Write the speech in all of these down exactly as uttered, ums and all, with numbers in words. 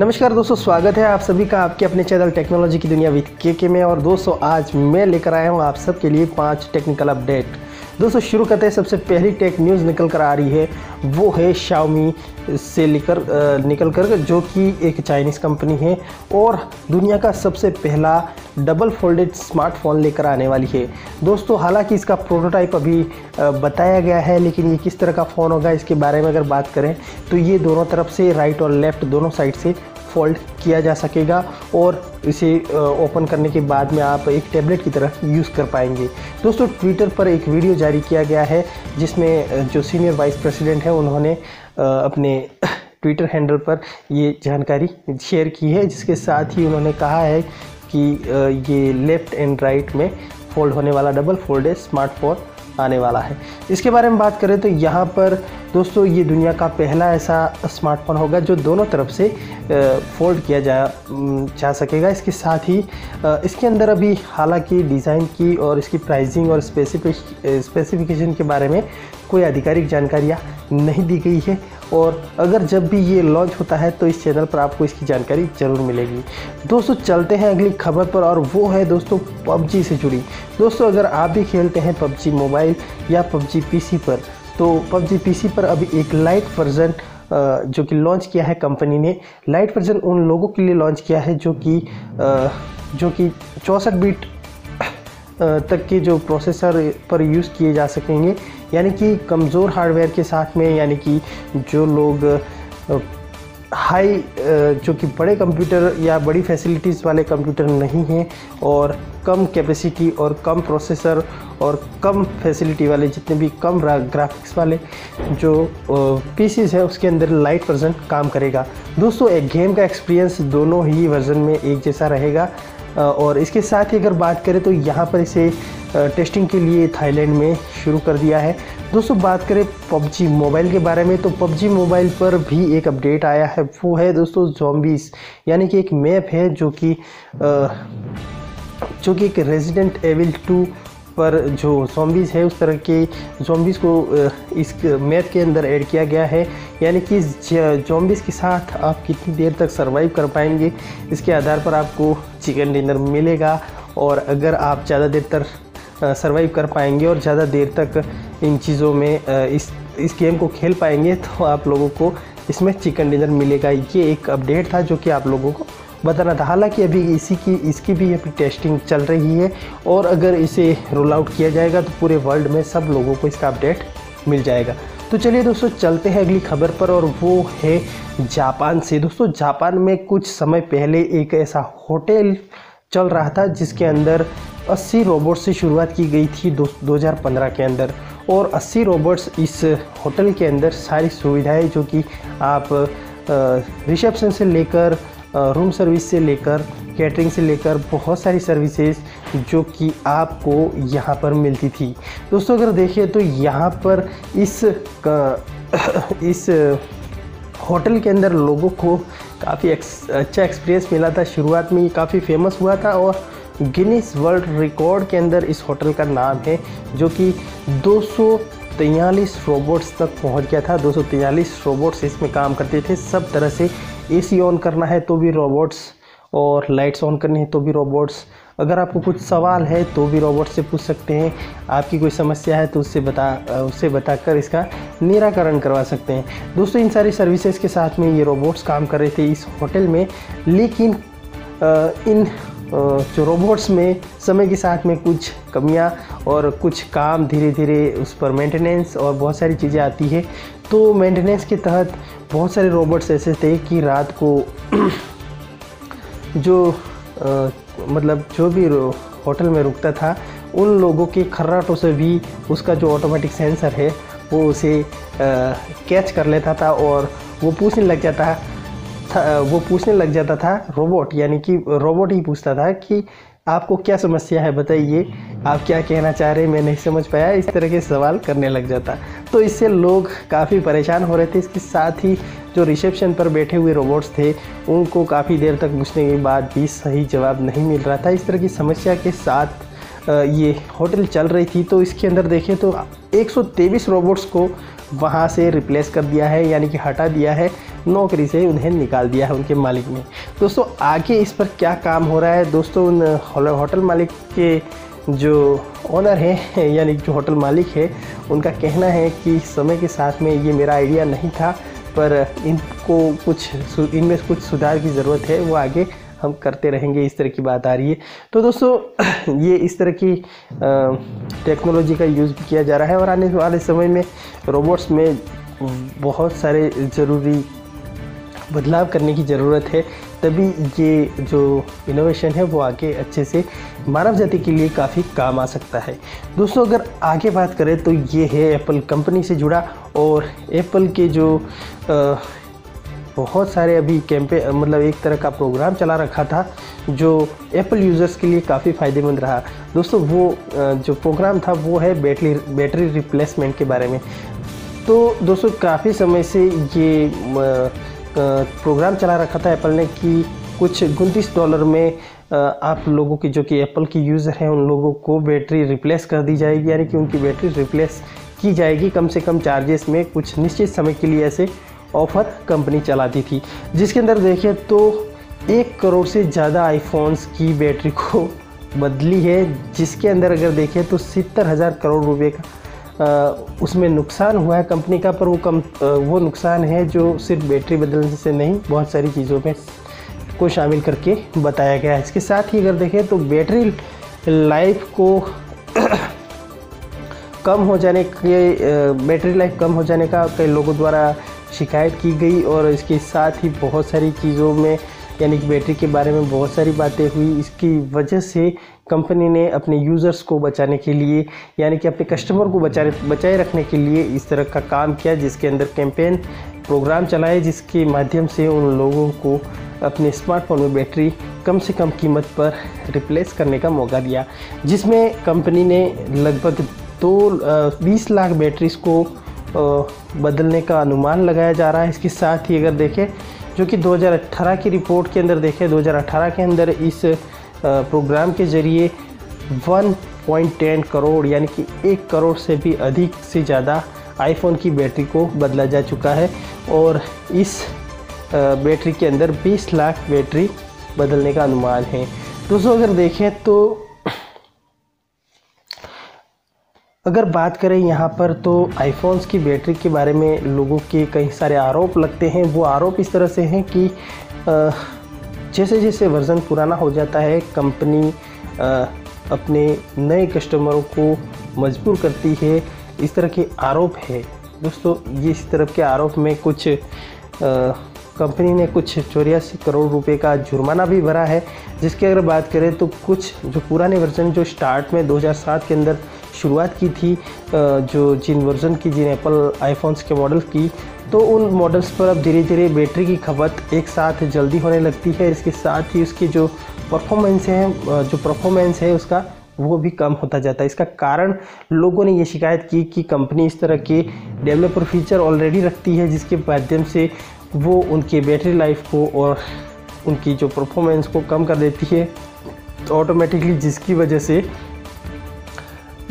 नमस्कार दोस्तों, स्वागत है आप सभी का आपके अपने चैनल टेक्नोलॉजी की दुनिया विद केके में। और दोस्तों आज मैं लेकर आया हूं आप सब के लिए पांच टेक्निकल अपडेट। दोस्तों शुरू करते हैं। सबसे पहली टेक न्यूज़ निकल कर आ रही है वो है Xiaomi से लेकर निकल कर जो कि एक चाइनीज़ कंपनी है और दुनिया का सबसे पहला डबल फोल्डेड स्मार्टफोन लेकर आने वाली है। दोस्तों हालांकि इसका प्रोटोटाइप अभी बताया गया है, लेकिन ये किस तरह का फ़ोन होगा इसके बारे में अगर बात करें तो ये दोनों तरफ से राइट और लेफ़्ट दोनों साइड से फोल्ड किया जा सकेगा और इसे ओपन करने के बाद में आप एक टैबलेट की तरह यूज़ कर पाएंगे। दोस्तों ट्विटर पर एक वीडियो जारी किया गया है जिसमें जो सीनियर वाइस प्रेसिडेंट है उन्होंने अपने ट्विटर हैंडल पर ये जानकारी शेयर की है, जिसके साथ ही उन्होंने कहा है कि ये लेफ़्ट एंड राइट में फोल्ड होने वाला डबल फोल्डेड स्मार्टफोन आने वाला है। इसके बारे में बात करें तो यहाँ पर दोस्तों ये दुनिया का पहला ऐसा स्मार्टफोन होगा जो दोनों तरफ से फोल्ड किया जा जा सकेगा। इसके साथ ही इसके अंदर अभी हालांकि डिज़ाइन की और इसकी प्राइसिंग और स्पेसिफिकेशन के बारे में कोई आधिकारिक जानकारियाँ नहीं दी गई है, और अगर जब भी ये लॉन्च होता है तो इस चैनल पर आपको इसकी जानकारी ज़रूर मिलेगी। दोस्तों चलते हैं अगली खबर पर, और वो है दोस्तों पबजी से जुड़ी। दोस्तों अगर आप भी खेलते हैं पबजी मोबाइल या पबजी पीसी पर, तो पबजी पीसी पर अभी एक लाइट वर्जन जो कि लॉन्च किया है कंपनी ने। लाइट वर्जन उन लोगों के लिए लॉन्च किया है जो कि जो कि चौंसठ बिट तक के जो प्रोसेसर पर यूज़ किए जा सकेंगे, यानी कि कमज़ोर हार्डवेयर के साथ में, यानी कि जो लोग हाई जो कि बड़े कंप्यूटर या बड़ी फैसिलिटीज़ वाले कंप्यूटर नहीं हैं और कम कैपेसिटी और कम प्रोसेसर और कम फैसिलिटी वाले जितने भी कम ग्राफिक्स वाले जो पीसीज हैं उसके अंदर लाइट वर्जन काम करेगा। दोस्तों एक गेम का एक्सपीरियंस दोनों ही वर्जन में एक जैसा रहेगा। और इसके साथ ही अगर बात करें तो यहाँ पर इसे टेस्टिंग के लिए थाईलैंड में शुरू कर दिया है। दोस्तों बात करें पबजी मोबाइल के बारे में तो पबजी मोबाइल पर भी एक अपडेट आया है, वो है दोस्तों ज़ॉम्बीज़, यानी कि एक मैप है जो कि जो कि एक रेजिडेंट एविल टू पर जो ज़ॉम्बीज़ है उस तरह के ज़ॉम्बीज़ को इस मैप के अंदर ऐड किया गया है, यानी कि ज़ॉम्बीज़ के साथ आप कितनी देर तक सर्वाइव कर पाएंगे इसके आधार पर आपको चिकन डिनर मिलेगा। और अगर आप ज़्यादा देर तक सर्वाइव कर पाएंगे और ज़्यादा देर तक इन चीज़ों में इस इस गेम को खेल पाएंगे तो आप लोगों को इसमें चिकन डिनर मिलेगा। ये एक अपडेट था जो कि आप लोगों को बताना था। हालांकि अभी इसी की इसकी भी अभी टेस्टिंग चल रही है, और अगर इसे रोल आउट किया जाएगा तो पूरे वर्ल्ड में सब लोगों को इसका अपडेट मिल जाएगा। तो चलिए दोस्तों चलते हैं अगली खबर पर, और वो है जापान से। दोस्तों जापान में कुछ समय पहले एक ऐसा होटल चल रहा था जिसके अंदर अस्सी रोबोट से शुरुआत की गई थी दो हज़ार पंद्रह के अंदर, और अस्सी रोबोट्स इस होटल के अंदर सारी सुविधाएँ जो कि आप रिसेप्शन से लेकर रूम सर्विस से लेकर कैटरिंग से लेकर बहुत सारी सर्विसेज जो कि आपको यहाँ पर मिलती थी। दोस्तों अगर देखें तो यहाँ पर इस इस होटल के अंदर लोगों को काफ़ी एक्स, अच्छा एक्सपीरियंस मिला था। शुरुआत में ये काफ़ी फेमस हुआ था, और गिनीस वर्ल्ड रिकॉर्ड के अंदर इस होटल का नाम है जो कि दो सौ तैंतालीस रोबोट्स तक पहुंच गया था। दो सौ तैंतालीस रोबोट्स इसमें काम करते थे। सब तरह से एसी ऑन करना है तो भी रोबोट्स, और लाइट्स ऑन करनी है तो भी रोबोट्स, अगर आपको कुछ सवाल है तो भी रोबोट से पूछ सकते हैं, आपकी कोई समस्या है तो उससे बता उससे बताकर इसका निराकरण करवा सकते हैं। दोस्तों इन सारी सर्विसेज के साथ में ये रोबोट्स काम कर रहे थे इस होटल में, लेकिन इन जो रोबोट्स में समय के साथ में कुछ कमियां और कुछ काम धीरे धीरे उस पर मेंटेनेंस और बहुत सारी चीज़ें आती है, तो मेंटेनेंस के तहत बहुत सारे रोबोट्स ऐसे थे कि रात को जो आ, मतलब जो भी होटल में रुकता था उन लोगों के खर्राटों से भी उसका जो ऑटोमेटिक सेंसर है वो उसे कैच कर लेता था, और वो पूछने लग जाता है था, वो पूछने लग जाता था रोबोट, यानी कि रोबोट ही पूछता था कि आपको क्या समस्या है बताइए, आप क्या कहना चाह रहे हैं, मैं नहीं समझ पाया, इस तरह के सवाल करने लग जाता। तो इससे लोग काफ़ी परेशान हो रहे थे। इसके साथ ही जो रिसेप्शन पर बैठे हुए रोबोट्स थे उनको काफ़ी देर तक पूछने के बाद भी सही जवाब नहीं मिल रहा था। इस तरह की समस्या के साथ ये होटल चल रही थी। तो इसके अंदर देखें तो एक सौ तेईस रोबोट्स को वहाँ से रिप्लेस कर दिया है, यानी कि हटा दिया है। नौकरी से उन्हें निकाल दिया है उनके मालिक ने। दोस्तों आगे इस पर क्या काम हो रहा है, दोस्तों उन होटल मालिक के जो ओनर हैं यानी जो होटल मालिक है, उनका कहना है कि समय के साथ में ये मेरा आइडिया नहीं था, पर इनको कुछ इनमें कुछ सुधार की ज़रूरत है, वो आगे हम करते रहेंगे, इस तरह की बात आ रही है। तो दोस्तों ये इस तरह की टेक्नोलॉजी का यूज़ किया जा रहा है और आने वाले समय में रोबोट्स में बहुत सारे ज़रूरी बदलाव करने की ज़रूरत है, तभी ये जो इनोवेशन है वो आगे अच्छे से मानव जाति के लिए काफ़ी काम आ सकता है। दोस्तों अगर आगे बात करें तो ये है एप्पल कंपनी से जुड़ा, और एप्पल के जो आ, बहुत सारे अभी कैंपे मतलब एक तरह का प्रोग्राम चला रखा था जो एप्पल यूज़र्स के लिए काफ़ी फ़ायदेमंद रहा। दोस्तों वो जो प्रोग्राम था वो है बैटरी बैटरी रिप्लेसमेंट के बारे में। तो दोस्तों काफ़ी समय से ये आ, प्रोग्राम चला रखा था एप्पल ने कि कुछ उनतीस डॉलर में आप लोगों की जो कि एप्पल की यूज़र हैं उन लोगों को बैटरी रिप्लेस कर दी जाएगी, यानी कि उनकी बैटरी रिप्लेस की जाएगी कम से कम चार्जेस में, कुछ निश्चित समय के लिए ऐसे ऑफ़र कंपनी चलाती थी, जिसके अंदर देखिए तो एक करोड़ से ज़्यादा आईफोन्स की बैटरी को बदली है, जिसके अंदर अगर देखें तो सत्तर हज़ार करोड़ रुपये का आ, उसमें नुकसान हुआ है कंपनी का। पर वो कम आ, वो नुकसान है जो सिर्फ बैटरी बदलने से नहीं, बहुत सारी चीज़ों में को शामिल करके बताया गया है। इसके साथ ही अगर देखें तो बैटरी लाइफ को कम हो जाने के आ, बैटरी लाइफ कम हो जाने का कई लोगों द्वारा शिकायत की गई, और इसके साथ ही बहुत सारी चीज़ों में यानी कि बैटरी के बारे में बहुत सारी बातें हुई। इसकी वजह से कंपनी ने अपने यूज़र्स को बचाने के लिए यानी कि अपने कस्टमर को बचाने बचाए रखने के लिए इस तरह का काम किया, जिसके अंदर कैंपेन प्रोग्राम चलाए, जिसके माध्यम से उन लोगों को अपने स्मार्टफोन में बैटरी कम से कम कीमत पर रिप्लेस करने का मौका दिया, जिसमें कंपनी ने लगभग दो बीस लाख बैटरीज को बदलने का अनुमान लगाया जा रहा है। इसके साथ ही अगर देखें जो कि दो हज़ार अठारह की रिपोर्ट के अंदर देखें, दो हज़ार अठारह के अंदर इस प्रोग्राम के ज़रिए एक दशमलव एक शून्य करोड़ यानी कि एक करोड़ से भी अधिक से ज़्यादा आईफोन की बैटरी को बदला जा चुका है, और इस बैटरी के अंदर बीस लाख बैटरी बदलने का अनुमान है। दोस्तों अगर देखें तो अगर बात करें यहाँ पर तो आईफोन्स की बैटरी के बारे में लोगों के कई सारे आरोप लगते हैं। वो आरोप इस तरह से हैं कि आ, जैसे जैसे वर्जन पुराना हो जाता है कंपनी अपने नए कस्टमरों को मजबूर करती है, इस तरह के आरोप है। दोस्तों ये इस तरह के आरोप में कुछ कंपनी ने कुछ चौरासी करोड़ रुपए का जुर्माना भी भरा है, जिसकी अगर बात करें तो कुछ जो पुराने वर्जन जो स्टार्ट में दो हज़ार सात के अंदर शुरुआत की थी, जो जिन वर्जन की जिन एप्पल आईफोन्स के मॉडल की, तो उन मॉडल्स पर अब धीरे धीरे बैटरी की खपत एक साथ जल्दी होने लगती है। इसके साथ ही उसकी जो परफॉर्मेंस है जो परफॉर्मेंस है उसका वो भी कम होता जाता है। इसका कारण लोगों ने ये शिकायत की कि कंपनी इस तरह के डेवलपर फीचर ऑलरेडी रखती है, जिसके माध्यम से वो उनके बैटरी लाइफ को और उनकी जो परफॉर्मेंस को कम कर देती है ऑटोमेटिकली, जिसकी वजह से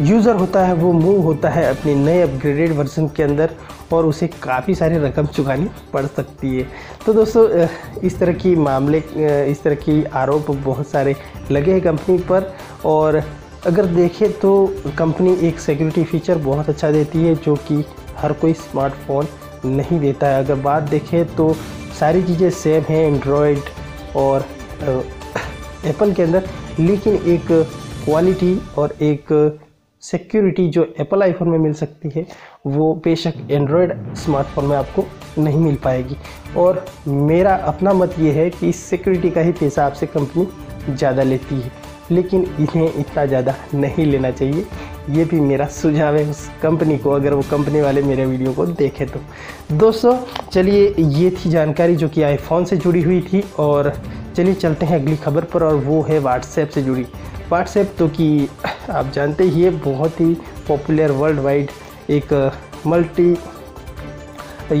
यूज़र होता है वो मूव होता है अपने नए अपग्रेडेड वर्जन के अंदर, और उसे काफ़ी सारी रकम चुकानी पड़ सकती है। तो दोस्तों इस तरह की मामले इस तरह की आरोप बहुत सारे लगे हैं कंपनी पर। और अगर देखें तो कंपनी एक सिक्योरिटी फीचर बहुत अच्छा देती है जो कि हर कोई स्मार्टफोन नहीं देता है। अगर बात देखें तो सारी चीज़ें सेम हैं एंड्रॉयड और एप्पल के अंदर, लेकिन एक क्वालिटी और एक सिक्योरिटी जो एप्पल आईफोन में मिल सकती है वो बेशक एंड्रॉयड स्मार्टफोन में आपको नहीं मिल पाएगी। और मेरा अपना मत ये है कि इस सिक्योरिटी का ही पैसा आपसे कंपनी ज़्यादा लेती है, लेकिन इन्हें इतना ज़्यादा नहीं लेना चाहिए, ये भी मेरा सुझाव है उस कंपनी को, अगर वो कंपनी वाले मेरे वीडियो को देखें तो। दोस्तों चलिए ये थी जानकारी जो कि आईफोन से जुड़ी हुई थी, और चलिए चलते हैं अगली खबर पर, और वो है व्हाट्सएप से जुड़ी। व्हाट्सएप तो कि आप जानते ही है बहुत ही पॉपुलर वर्ल्ड वाइड एक मल्टी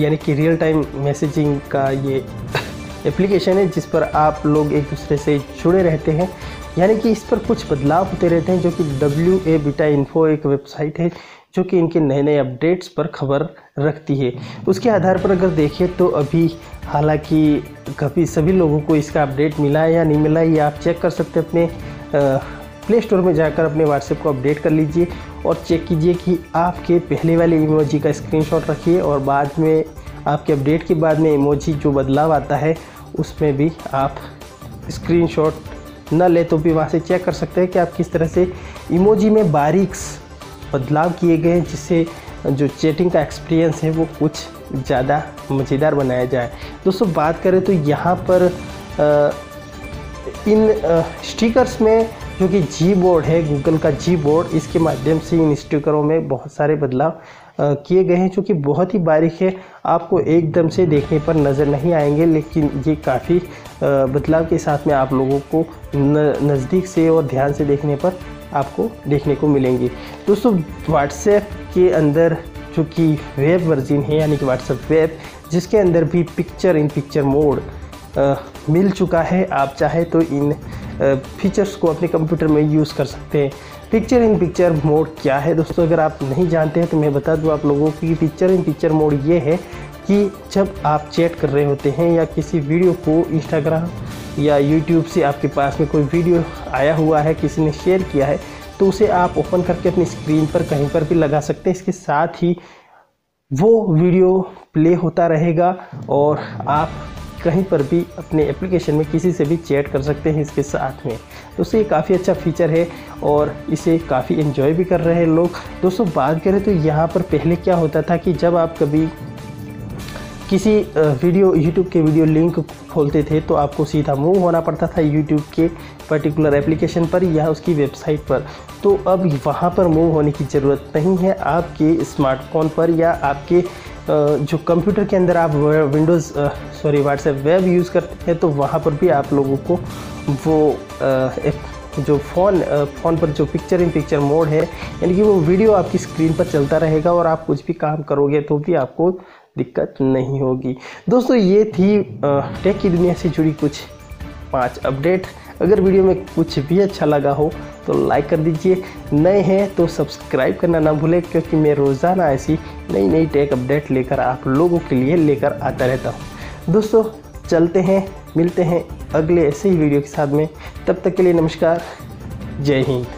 यानी कि रियल टाइम मैसेजिंग का ये एप्लीकेशन है, जिस पर आप लोग एक दूसरे से जुड़े रहते हैं। यानी कि इस पर कुछ बदलाव होते रहते हैं, जो कि डब्ल्यू ए बीटा इन्फो एक वेबसाइट है जो कि इनके नए नए अपडेट्स पर खबर रखती है। उसके आधार पर अगर देखें तो अभी हालांकि कभी सभी लोगों को इसका अपडेट मिला है या नहीं मिला है, ये आप चेक कर सकते हैं। अपने प्ले स्टोर में जाकर अपने व्हाट्सएप को अपडेट कर लीजिए और चेक कीजिए कि आपके पहले वाले इमोजी का स्क्रीनशॉट रखिए और बाद में आपके अपडेट के बाद में इमोजी जो बदलाव आता है उसमें भी आप स्क्रीनशॉट न ले तो भी वहाँ से चेक कर सकते हैं कि आप किस तरह से इमोजी में बारीक बदलाव किए गए हैं, जिससे जो चैटिंग का एक्सपीरियंस है वो कुछ ज़्यादा मज़ेदार बनाया जाए। दोस्तों बात करें तो यहाँ पर इन स्टिकर्स में जो कि जी बोर्ड है, गूगल का जी बोर्ड, इसके माध्यम से इन स्टिकरों में बहुत सारे बदलाव किए गए हैं जो कि बहुत ही बारीक है, आपको एकदम से देखने पर नज़र नहीं आएंगे, लेकिन ये काफ़ी बदलाव के साथ में आप लोगों को नज़दीक से और ध्यान से देखने पर आपको देखने को मिलेंगे। दोस्तों व्हाट्सएप के अंदर जो कि वेब वर्जन है, यानी कि व्हाट्सएप वेब, जिसके अंदर भी पिक्चर इन पिक्चर मोड मिल चुका है, आप चाहे तो इन फीचर्स को अपने कंप्यूटर में यूज़ कर सकते हैं। पिक्चर इन पिक्चर मोड क्या है दोस्तों, अगर आप नहीं जानते हैं तो मैं बता दूं आप लोगों को कि पिक्चर इन पिक्चर मोड ये है कि जब आप चैट कर रहे होते हैं या किसी वीडियो को इंस्टाग्राम या यूट्यूब से आपके पास में कोई वीडियो आया हुआ है, किसी ने शेयर किया है, तो उसे आप ओपन करके अपनी स्क्रीन पर कहीं पर भी लगा सकते हैं। इसके साथ ही वो वीडियो प्ले होता रहेगा और आप कहीं पर भी अपने एप्लीकेशन में किसी से भी चैट कर सकते हैं इसके साथ में। दोस्तों ये काफ़ी अच्छा फीचर है और इसे काफ़ी एंजॉय भी कर रहे हैं लोग। दोस्तों बात करें तो यहाँ पर पहले क्या होता था कि जब आप कभी किसी वीडियो YouTube के वीडियो लिंक खोलते थे तो आपको सीधा मूव होना पड़ता था YouTube के पर्टिकुलर एप्लीकेशन पर या उसकी वेबसाइट पर। तो अब वहाँ पर मूव होने की ज़रूरत नहीं है, आपके स्मार्टफोन पर या आपके जो कंप्यूटर के अंदर आप Windows sorry WhatsApp web use करते हैं तो वहाँ पर भी आप लोगों को वो जो फ़ोन फ़ोन पर जो पिक्चर इन पिक्चर मोड है, यानी कि वो वीडियो आपकी स्क्रीन पर चलता रहेगा और आप कुछ भी काम करोगे तो भी आपको दिक्कत नहीं होगी। दोस्तों ये थी टेक की दुनिया से जुड़ी कुछ पांच अपडेट। अगर वीडियो में कुछ भी अच्छा लगा हो तो लाइक कर दीजिए, नए हैं तो सब्सक्राइब करना ना भूलें, क्योंकि मैं रोज़ाना ऐसी नई नई टेक अपडेट लेकर आप लोगों के लिए लेकर आता रहता हूँ। दोस्तों चलते हैं, मिलते हैं अगले ऐसे ही वीडियो के साथ में, तब तक के लिए नमस्कार, जय हिंद।